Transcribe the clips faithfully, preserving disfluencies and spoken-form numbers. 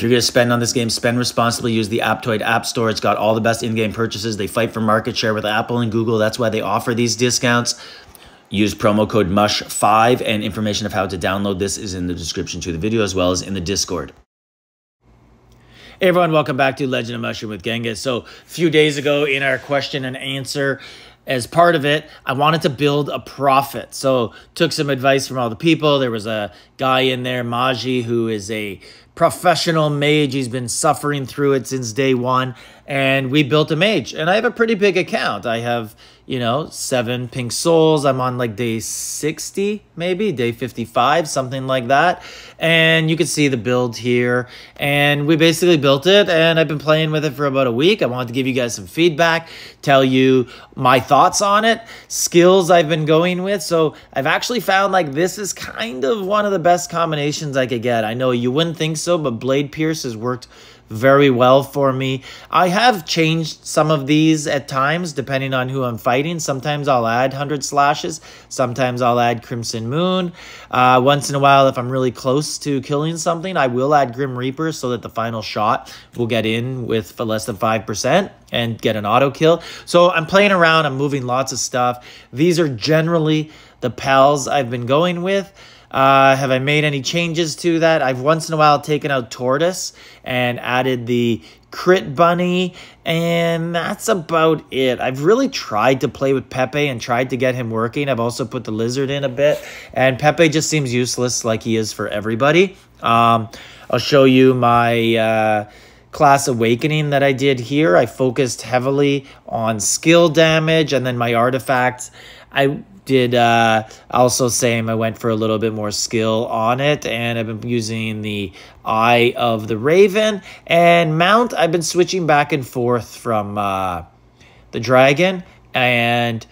If you're going to spend on this game, spend responsibly. Use the Aptoid app store. It's got all the best in-game purchases. They fight for market share with Apple and Google. That's why they offer these discounts. Use promo code mush five, and information of how to download this is in the description to the video as well as in the Discord. Hey everyone, welcome back to Legend of Mushroom with Genghis. So a few days ago in our question and answer, as part of it, I wanted to build a prophet. So took some advice from all the people. There was a guy in there, Maji, who is a professional mage. He's been suffering through it since day one. And we built a mage. And I have a pretty big account. I have, you know, seven pink souls. I'm on like day sixty, maybe, day fifty-five, something like that. And you can see the build here. And we basically built it. And I've been playing with it for about a week. I wanted to give you guys some feedback, tell you my thoughts on it, skills I've been going with. So I've actually found like this is kind of one of the best combinations I could get. I know you wouldn't think so, but Blade Pierce has worked very well for me. I have changed some of these at times depending on who I'm fighting. Sometimes I'll add one hundred Slashes. Sometimes I'll add Crimson Moon. Uh, once in a while, if I'm really close to killing something, I will add Grim Reaper so that the final shot will get in with less than five percent and get an auto kill. So I'm playing around. I'm moving lots of stuff. These are generally the pals I've been going with. Uh, have I made any changes to that? I've once in a while taken out Tortoise and added the Crit Bunny, and that's about it. I've really tried to play with Pepe and tried to get him working. I've also put the Lizard in a bit, and Pepe just seems useless like he is for everybody. Um, I'll show you my uh, class awakening that I did here. I focused heavily on skill damage and then my artifacts. I... Did uh, also same, I went for a little bit more skill on it, and I've been using the Eye of the Raven. And mount, I've been switching back and forth from uh, the Dragon and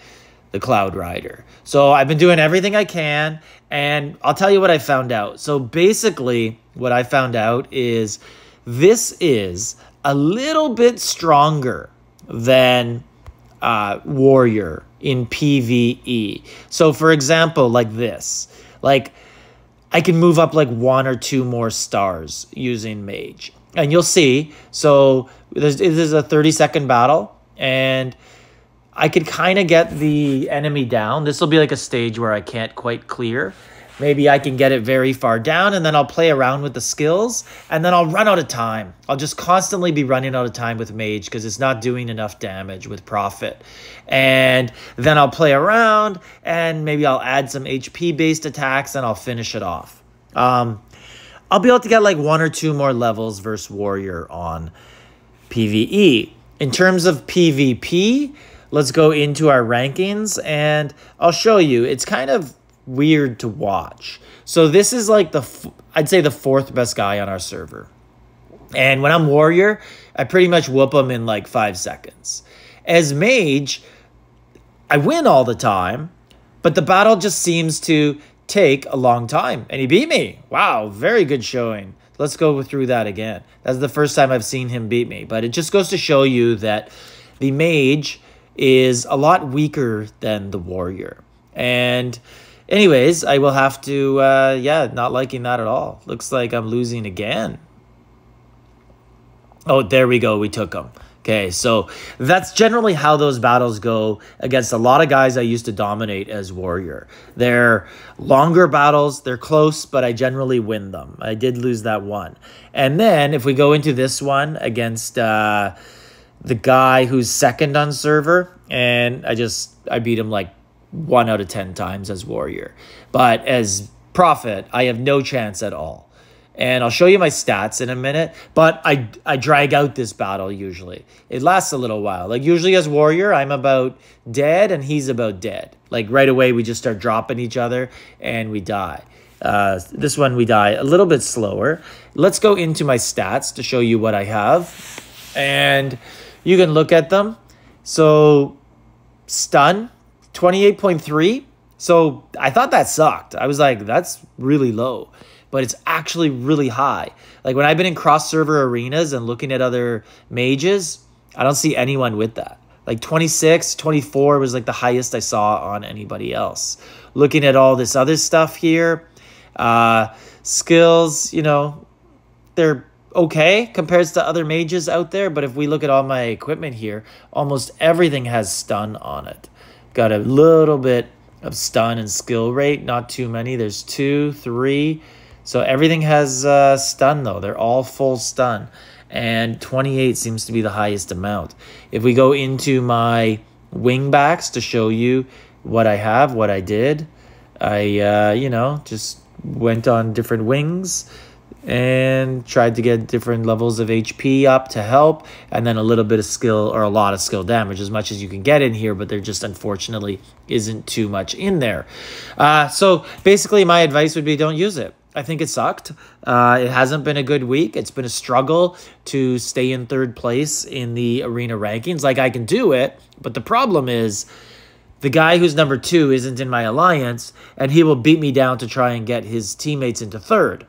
the Cloud Rider. So I've been doing everything I can, and I'll tell you what I found out. So basically what I found out is this is a little bit stronger than uh, Warrior in PvE. So for example, like this, like I can move up like one or two more stars using Mage, and you'll see. So this is a thirty second battle, and I could kind of get the enemy down. This will be like a stage where I can't quite clear. Maybe I can get it very far down, and then I'll play around with the skills, and then I'll run out of time. I'll just constantly be running out of time with Mage because it's not doing enough damage with Prophet. And then I'll play around, and maybe I'll add some H P-based attacks, and I'll finish it off. Um, I'll be able to get like one or two more levels versus Warrior on PvE. In terms of PvP, let's go into our rankings, and I'll show you. It's kind of weird to watch. So this is like the, f I'd say the fourth best guy on our server. And when I'm Warrior, I pretty much whoop him in like five seconds. As Mage, I win all the time, but the battle just seems to take a long time. And he beat me. Wow, very good showing. Let's go through that again. That's the first time I've seen him beat me. But it just goes to show you that the Mage is a lot weaker than the Warrior. And anyways, I will have to, uh, yeah, not liking that at all. Looks like I'm losing again. Oh, there we go. We took him. Okay, so that's generally how those battles go against a lot of guys I used to dominate as Warrior. They're longer battles. They're close, but I generally win them. I did lose that one. And then if we go into this one against uh, the guy who's second on server, and I just, I beat him like one out of ten times as Warrior. But as Prophet, I have no chance at all. And I'll show you my stats in a minute, but I, I drag out this battle usually. It lasts a little while. Like usually as Warrior, I'm about dead and he's about dead. Like right away, we just start dropping each other and we die. Uh, this one, we die a little bit slower. Let's go into my stats to show you what I have. And you can look at them. So stun, twenty-eight point three. So I thought that sucked. I was like, that's really low, but it's actually really high. Like when I've been in cross server arenas and looking at other mages, I don't see anyone with that. Like twenty-six, twenty-four was like the highest I saw on anybody else. Looking at all this other stuff here, uh, skills, you know, they're okay compares to other mages out there, but if we look at all my equipment here, almost everything has stun on it. Got a little bit of stun and skill rate, not too many. There's two, three. So everything has uh, stun though. They're all full stun. And twenty-eight seems to be the highest amount. If we go into my wingbacks to show you what I have, what I did, I, uh, you know, just went on different wings and tried to get different levels of H P up to help, and then a little bit of skill, or a lot of skill damage, as much as you can get in here, but there just unfortunately isn't too much in there. Uh, so basically my advice would be don't use it. I think it sucked. Uh, it hasn't been a good week. It's been a struggle to stay in third place in the arena rankings. Like, I can do it, but the problem is the guy who's number two isn't in my alliance, and he will beat me down to try and get his teammates into third.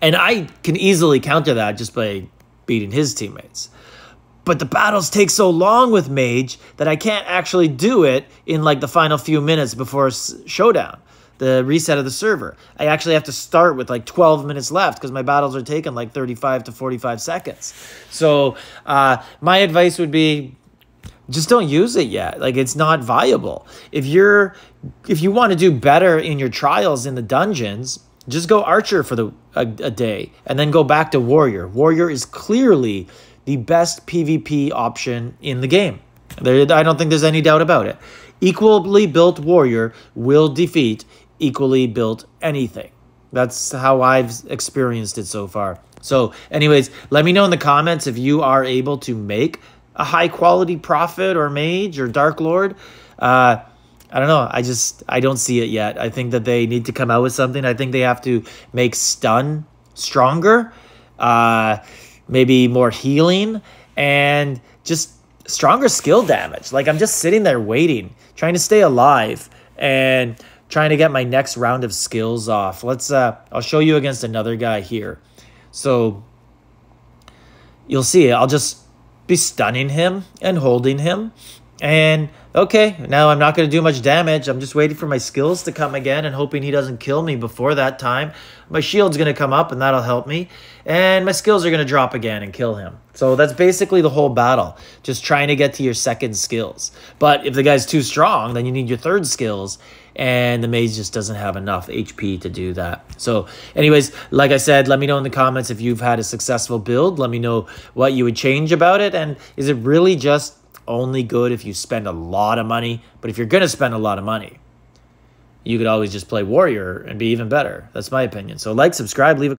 And I can easily counter that just by beating his teammates. But the battles take so long with Mage that I can't actually do it in like the final few minutes before showdown, the reset of the server. I actually have to start with like twelve minutes left because my battles are taking like thirty-five to forty-five seconds. So uh, my advice would be, just don't use it yet. Like, it's not viable. If you're, if you want to do better in your trials in the dungeons, just go archer for the a, a day and then go back to warrior. Warrior is clearly the best PvP option in the game. There, I don't think there's any doubt about it. Equally built warrior will defeat equally built anything. That's how I've experienced it so far. So anyways, let me know in the comments if you are able to make a high quality prophet or mage or dark lord. Uh, I don't know. I just, I don't see it yet. I think that they need to come out with something. I think they have to make stun stronger, uh, maybe more healing, and just stronger skill damage. Like, I'm just sitting there waiting, trying to stay alive and trying to get my next round of skills off. Let's, uh, I'll show you against another guy here. So you'll see, I'll just be stunning him and holding him, and okay, now I'm not going to do much damage. I'm just waiting for my skills to come again and hoping he doesn't kill me before that time. My shield's going to come up and that'll help me, and my skills are going to drop again and kill him. So that's basically the whole battle, just trying to get to your second skills. But if the guy's too strong, then you need your third skills, and the mage just doesn't have enough H P to do that. So anyways, like I said, let me know in the comments if you've had a successful build. Let me know what you would change about it, and is it really just only good if you spend a lot of money? But if you're going to spend a lot of money, you could always just play warrior and be even better. That's my opinion. So like, subscribe, leave a